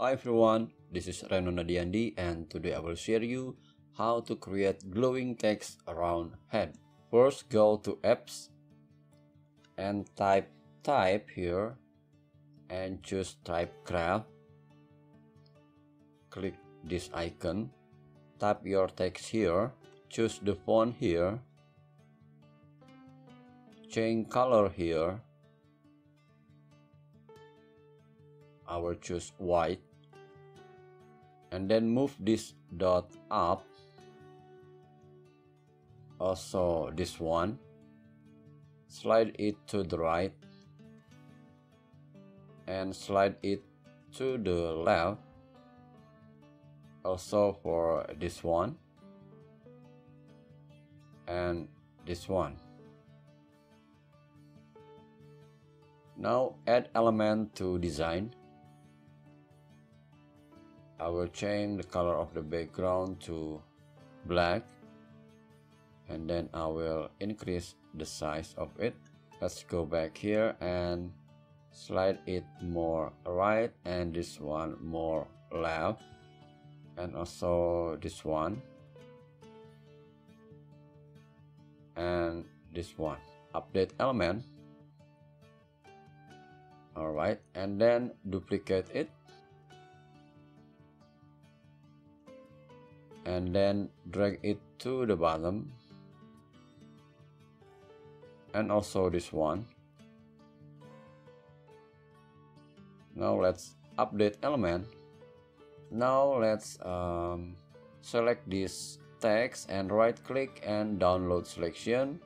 Hi everyone, this is Renona Diandi and today I will share you how to create glowing text around head. First, go to apps and type type here and choose type craft. Click this icon, tap your text here, choose the font here, change color here. I will choose white and then move this dot up, also this one, slide it to the right and slide it to the left, also for this one and this one. Now add element to design. I will change the color of the background to black and then I will increase the size of it. Let's go back here and slide it more right and this one more left and also this one and this one. Update element. Alright, and then duplicate it. And then drag it to the bottom and also this one. Now let's update element. Now let's select this text and right click and download selection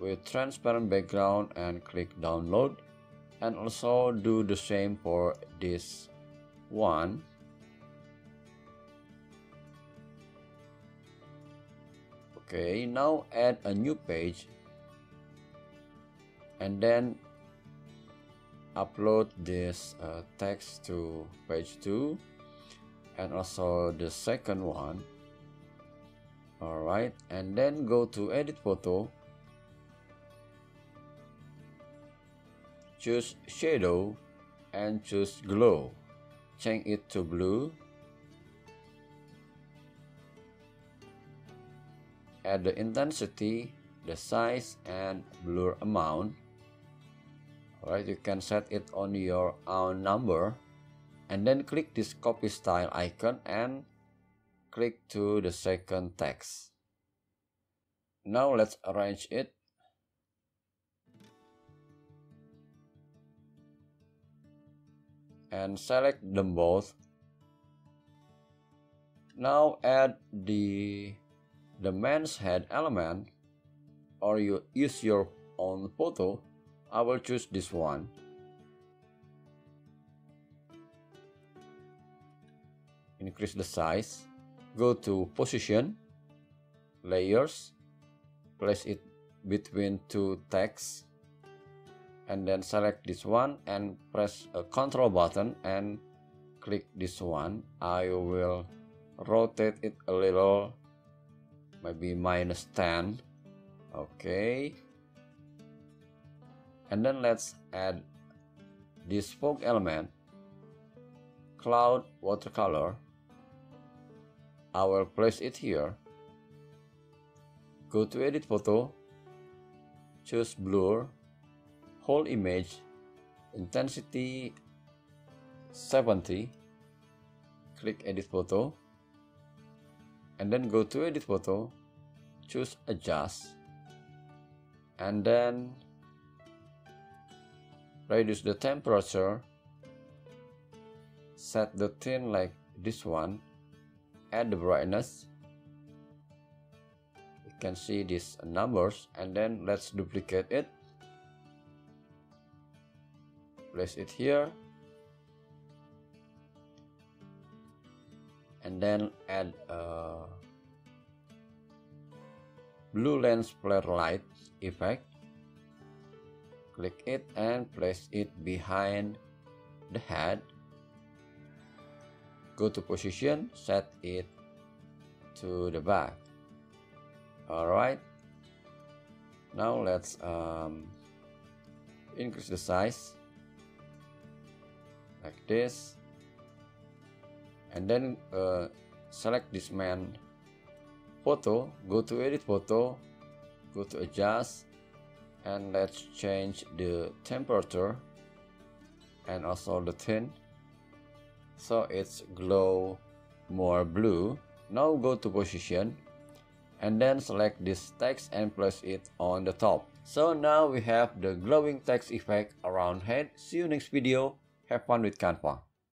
with transparent background and click download, and also do the same for this one. Okay, now add a new page and then upload this text to page 2 and also the second one. Alright, and then go to edit photo, choose shadow and choose glow, change it to blue. Add the intensity, the size, and blur amount. Alright, you can set it on your own number. And then click this copy style icon and click to the second text. Now let's arrange it. And select them both. Now add the man's head element, or you use your own photo. I will choose this one. Increase the size, go to position, layers, place it between two texts, and then select this one and press a control button and click this one. I will rotate it a little, maybe minus 10. Okay, and then let's add this fog element, cloud watercolor. I will place it here, go to edit photo, choose blur, whole image, intensity 70, click edit photo. And then go to edit photo, choose adjust, and then reduce the temperature, set the tint like this one, add the brightness. You can see these numbers, and then let's duplicate it, place it here, and then add a blue lens flare light effect, click it and place it behind the head, go to position, set it to the back. Alright, now let's increase the size like this and then select this man photo, go to edit photo, go to adjust, and let's change the temperature and also the tint, so it's glow more blue. Now go to position and then select this text and place it on the top. So now we have the glowing text effect around head. See you next video. Have fun with Canva.